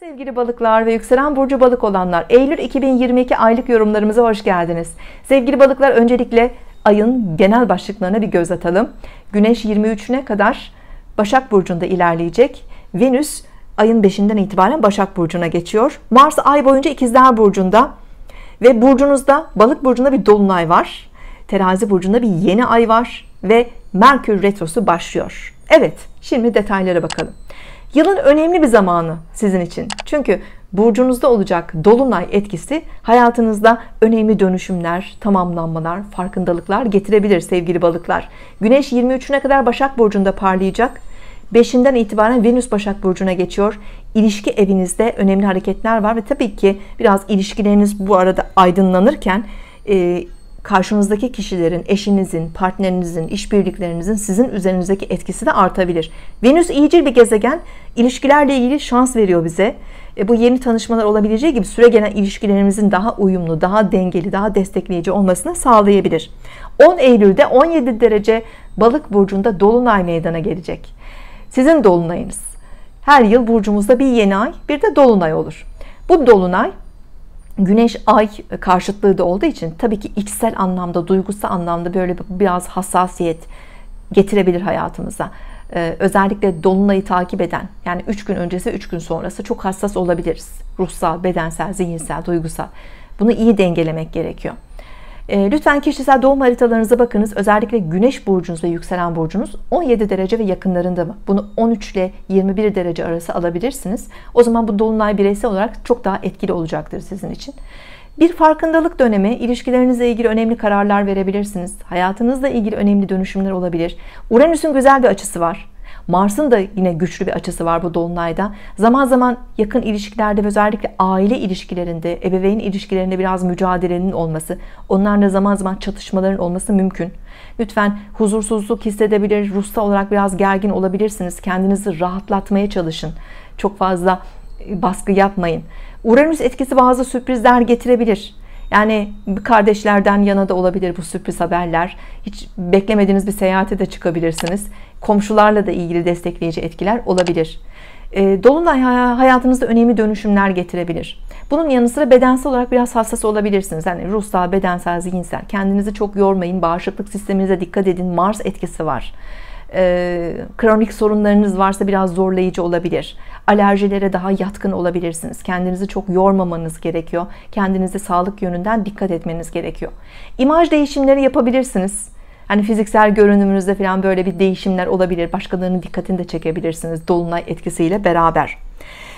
Sevgili balıklar ve yükselen burcu balık olanlar, Eylül 2022 aylık yorumlarımıza hoş geldiniz. Sevgili balıklar, öncelikle ayın genel başlıklarına bir göz atalım. Güneş 23'üne kadar Başak burcunda ilerleyecek. Venüs ayın 5'inden itibaren Başak burcuna geçiyor. Mars ay boyunca İkizler burcunda ve burcunuzda Balık burcunda bir dolunay var. Terazi burcunda bir yeni ay var ve Merkür Retrosu başlıyor. Evet, şimdi detaylara bakalım. Yılın önemli bir zamanı sizin için. Çünkü burcunuzda olacak dolunay etkisi hayatınızda önemli dönüşümler, tamamlanmalar, farkındalıklar getirebilir sevgili balıklar. Güneş 23'üne kadar Başak burcunda parlayacak. 5'inden itibaren Venüs Başak burcuna geçiyor. İlişki evinizde önemli hareketler var ve tabii ki biraz ilişkileriniz bu arada aydınlanırken karşınızdaki kişilerin, eşinizin, partnerinizin, işbirliklerinizin sizin üzerinizdeki etkisi de artabilir. Venüs iyicil bir gezegen, ilişkilerle ilgili şans veriyor bize. Bu yeni tanışmalar olabileceği gibi süre gelen ilişkilerimizin daha uyumlu, daha dengeli, daha destekleyici olmasını sağlayabilir. 10 Eylül'de 17 derece Balık burcunda dolunay meydana gelecek. Sizin dolunayınız. Her yıl burcumuzda bir yeni ay, bir de dolunay olur. Bu dolunay Güneş ay karşıtlığı da olduğu için tabii ki içsel anlamda, duygusal anlamda böyle biraz hassasiyet getirebilir hayatımıza. Özellikle dolunayı takip eden, yani 3 gün öncesi 3 gün sonrası çok hassas olabiliriz. Ruhsal, bedensel, zihinsel, duygusal. Bunu iyi dengelemek gerekiyor. Lütfen kişisel doğum haritalarınıza bakınız. Özellikle güneş burcunuz ve yükselen burcunuz 17 derece ve yakınlarında mı? Bunu 13 ile 21 derece arası alabilirsiniz. O zaman bu dolunay bireysel olarak çok daha etkili olacaktır sizin için. Bir farkındalık dönemi, ilişkilerinizle ilgili önemli kararlar verebilirsiniz. Hayatınızla ilgili önemli dönüşümler olabilir. Uranüs'ün güzel bir açısı var. Mars'ın da yine güçlü bir açısı var bu dolunayda. Zaman zaman yakın ilişkilerde ve özellikle aile ilişkilerinde, ebeveyn ilişkilerinde biraz mücadelenin olması, onlarla zaman zaman çatışmaların olması mümkün. Lütfen huzursuzluk hissedebilir, ruhsal olarak biraz gergin olabilirsiniz. Kendinizi rahatlatmaya çalışın. Çok fazla baskı yapmayın. Uranüs etkisi bazı sürprizler getirebilir. Yani kardeşlerden yana da olabilir bu sürpriz haberler. Hiç beklemediğiniz bir seyahate de çıkabilirsiniz. Komşularla da ilgili destekleyici etkiler olabilir. Dolunay hayatınızda önemli dönüşümler getirebilir. Bunun yanı sıra bedensel olarak biraz hassas olabilirsiniz. Yani ruhsal, bedensel, zihinsel. Kendinizi çok yormayın. Bağışıklık sisteminize dikkat edin. Mars etkisi var. Kronik sorunlarınız varsa biraz zorlayıcı olabilir. Alerjilere daha yatkın olabilirsiniz. Kendinizi çok yormamanız gerekiyor. Kendinize sağlık yönünden dikkat etmeniz gerekiyor. İmaj değişimleri yapabilirsiniz. Hani fiziksel görünümünüzde falan böyle bir değişimler olabilir. Başkalarının dikkatini de çekebilirsiniz dolunay etkisiyle beraber.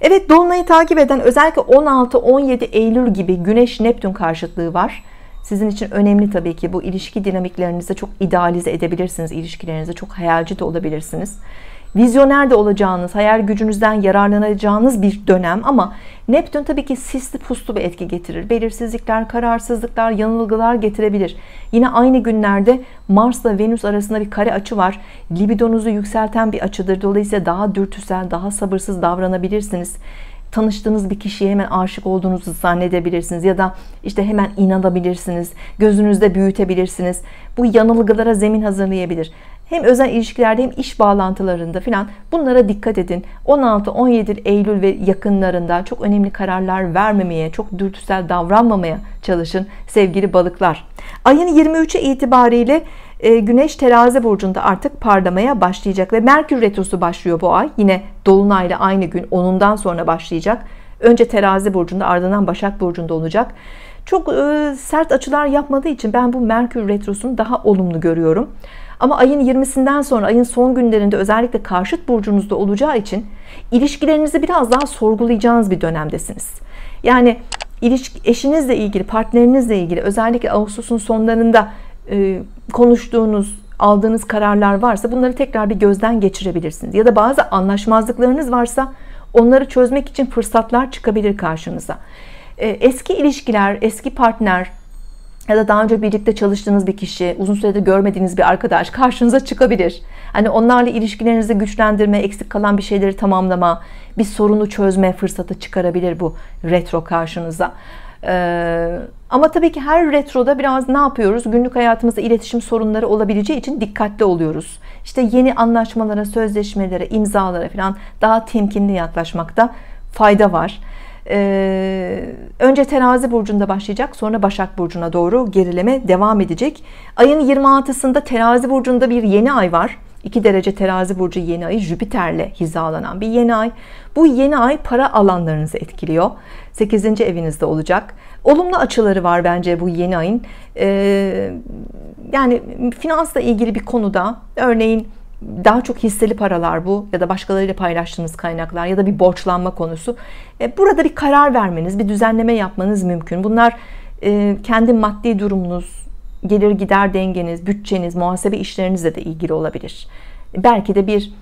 Evet, dolunayı takip eden özellikle 16-17 Eylül gibi Güneş-Neptün karşıtlığı var. Sizin için önemli tabii ki bu ilişki dinamiklerinizi çok idealize edebilirsiniz. İlişkilerinize çok hayalci de olabilirsiniz. Vizyoner de olacağınız, hayal gücünüzden yararlanacağınız bir dönem ama Neptün tabii ki sisli puslu bir etki getirir. Belirsizlikler, kararsızlıklar, yanılgılar getirebilir. Yine aynı günlerde Mars'la Venüs arasında bir kare açı var. Libidonuzu yükselten bir açıdır. Dolayısıyla daha dürtüsel, daha sabırsız davranabilirsiniz. Tanıştığınız bir kişiye hemen aşık olduğunuzu zannedebilirsiniz ya da işte hemen inanabilirsiniz, gözünüzde büyütebilirsiniz. Bu yanılgılara zemin hazırlayabilir. Hem özel ilişkilerde hem iş bağlantılarında filan bunlara dikkat edin. 16-17 Eylül ve yakınlarında çok önemli kararlar vermemeye, çok dürtüsel davranmamaya çalışın sevgili balıklar. Ayın 23'e itibariyle Güneş Terazi burcunda artık parlamaya başlayacak ve Merkür Retrosu başlıyor bu ay. Yine dolunayla aynı gün 10'undan sonra başlayacak. Önce Terazi burcunda, ardından Başak burcunda olacak. Çok sert açılar yapmadığı için ben bu Merkür Retrosu'nu daha olumlu görüyorum. Ama ayın 20'sinden sonra, ayın son günlerinde özellikle karşıt burcunuzda olacağı için ilişkilerinizi biraz daha sorgulayacağınız bir dönemdesiniz. Yani eşinizle ilgili, partnerinizle ilgili özellikle Ağustos'un sonlarında konuştuğunuz, aldığınız kararlar varsa bunları tekrar bir gözden geçirebilirsiniz. Ya da bazı anlaşmazlıklarınız varsa onları çözmek için fırsatlar çıkabilir karşınıza. Eski ilişkiler, eski partner ya da daha önce birlikte çalıştığınız bir kişi, uzun süredir görmediğiniz bir arkadaş karşınıza çıkabilir. Hani onlarla ilişkilerinizi güçlendirme, eksik kalan bir şeyleri tamamlama, bir sorunu çözme fırsatı çıkarabilir bu retro karşınıza. Ama tabii ki her retroda biraz ne yapıyoruz? Günlük hayatımızda iletişim sorunları olabileceği için dikkatli oluyoruz. İşte yeni anlaşmalara, sözleşmelere, imzalara falan daha temkinli yaklaşmakta fayda var. Önce Terazi burcunda başlayacak, sonra Başak burcuna doğru gerileme devam edecek. Ayın 26'sında Terazi burcunda bir yeni ay var. 2 derece Terazi burcu yeni ayı Jüpiter'le hizalanan bir yeni ay. Bu yeni ay para alanlarınızı etkiliyor. 8. evinizde olacak. Olumlu açıları var bence bu yeni ayın. Yani finansla ilgili bir konuda, örneğin daha çok hisseli paralar bu, ya da başkalarıyla paylaştığınız kaynaklar, ya da bir borçlanma konusu. Burada bir karar vermeniz, bir düzenleme yapmanız mümkün. Bunlar kendi maddi durumunuz, gelir gider dengeniz, bütçeniz, muhasebe işlerinizle de ilgili olabilir. Belki de bir,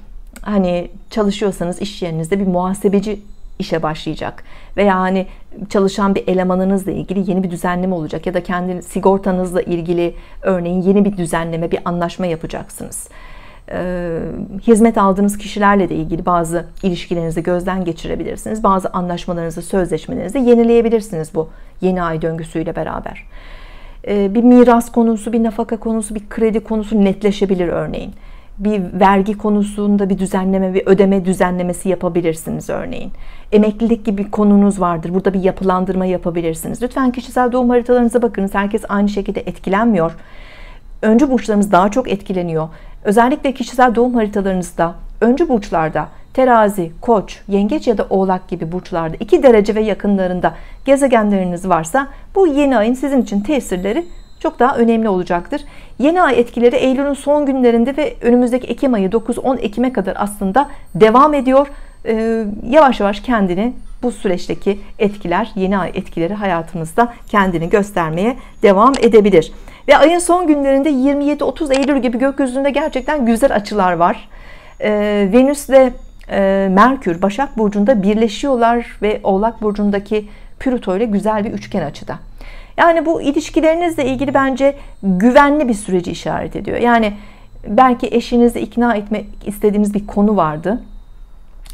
hani çalışıyorsanız iş yerinizde bir muhasebeci işe başlayacak veya hani çalışan bir elemanınızla ilgili yeni bir düzenleme olacak, ya da kendi sigortanızla ilgili örneğin yeni bir düzenleme, bir anlaşma yapacaksınız. Hizmet aldığınız kişilerle de ilgili bazı ilişkilerinizi gözden geçirebilirsiniz. Bazı anlaşmalarınızı, sözleşmelerinizi yenileyebilirsiniz bu yeni ay döngüsüyle beraber. Bir miras konusu, bir nafaka konusu, bir kredi konusu netleşebilir örneğin. Bir vergi konusunda bir düzenleme, bir ödeme düzenlemesi yapabilirsiniz örneğin. Emeklilik gibi bir konunuz vardır. Burada bir yapılandırma yapabilirsiniz. Lütfen kişisel doğum haritalarınıza bakınız. Herkes aynı şekilde etkilenmiyor. Öncü burçlarımız daha çok etkileniyor. Özellikle kişisel doğum haritalarınızda öncü burçlarda Terazi, Koç, Yengeç ya da Oğlak gibi burçlarda 2 derece ve yakınlarında gezegenleriniz varsa bu yeni ayın sizin için tesirleri çok daha önemli olacaktır. Yeni ay etkileri Eylül'ün son günlerinde ve önümüzdeki Ekim ayı 9-10 Ekim'e kadar aslında devam ediyor. Yavaş yavaş kendini bu süreçteki etkiler, yeni ay etkileri hayatınızda kendini göstermeye devam edebilir. Ve ayın son günlerinde 27-30 Eylül gibi gökyüzünde gerçekten güzel açılar var. Venüs ile Merkür Başak burcunda birleşiyorlar ve Oğlak burcundaki Plüto ile güzel bir üçgen açıda. Yani bu ilişkilerinizle ilgili bence güvenli bir süreci işaret ediyor. Yani belki eşinizi ikna etmek istediğiniz bir konu vardı.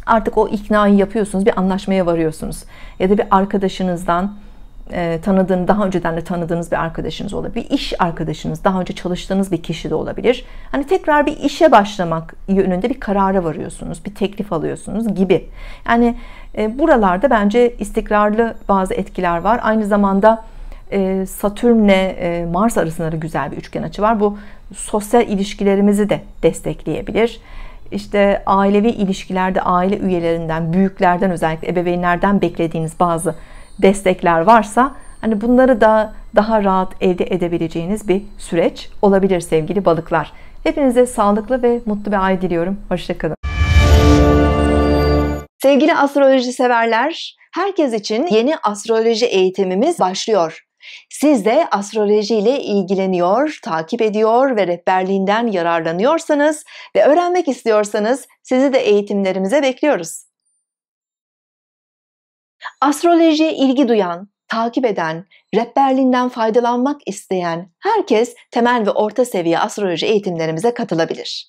Artık o iknayı yapıyorsunuz, bir anlaşmaya varıyorsunuz. Ya da bir arkadaşınızdan, tanıdığınız, daha önceden de tanıdığınız bir arkadaşınız olabilir. Bir iş arkadaşınız, daha önce çalıştığınız bir kişi de olabilir. Hani tekrar bir işe başlamak yönünde bir karara varıyorsunuz, bir teklif alıyorsunuz gibi. Yani buralarda bence istikrarlı bazı etkiler var. Aynı zamanda Satürn'le Mars arasında da güzel bir üçgen açı var. Bu sosyal ilişkilerimizi de destekleyebilir. İşte ailevi ilişkilerde aile üyelerinden, büyüklerden, özellikle ebeveynlerden beklediğiniz bazı destekler varsa hani bunları da daha rahat elde edebileceğiniz bir süreç olabilir sevgili balıklar. Hepinize sağlıklı ve mutlu bir ay diliyorum. Hoşça kalın. Sevgili astroloji severler, herkes için yeni astroloji eğitimimiz başlıyor. Siz de astrolojiyle ilgileniyor, takip ediyor ve rehberliğinden yararlanıyorsanız ve öğrenmek istiyorsanız sizi de eğitimlerimize bekliyoruz. Astrolojiye ilgi duyan, takip eden, rehberliğinden faydalanmak isteyen herkes temel ve orta seviye astroloji eğitimlerimize katılabilir.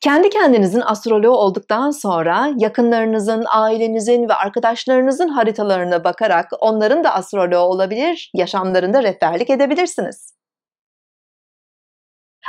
Kendi kendinizin astroloğu olduktan sonra yakınlarınızın, ailenizin ve arkadaşlarınızın haritalarına bakarak onların da astroloğu olabilir, yaşamlarında rehberlik edebilirsiniz.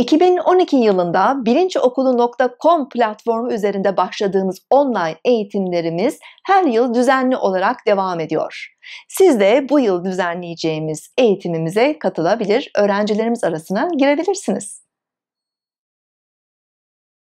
2012 yılında bilinciokulu.com platformu üzerinde başladığımız online eğitimlerimiz her yıl düzenli olarak devam ediyor. Siz de bu yıl düzenleyeceğimiz eğitimimize katılabilir, öğrencilerimiz arasına girebilirsiniz.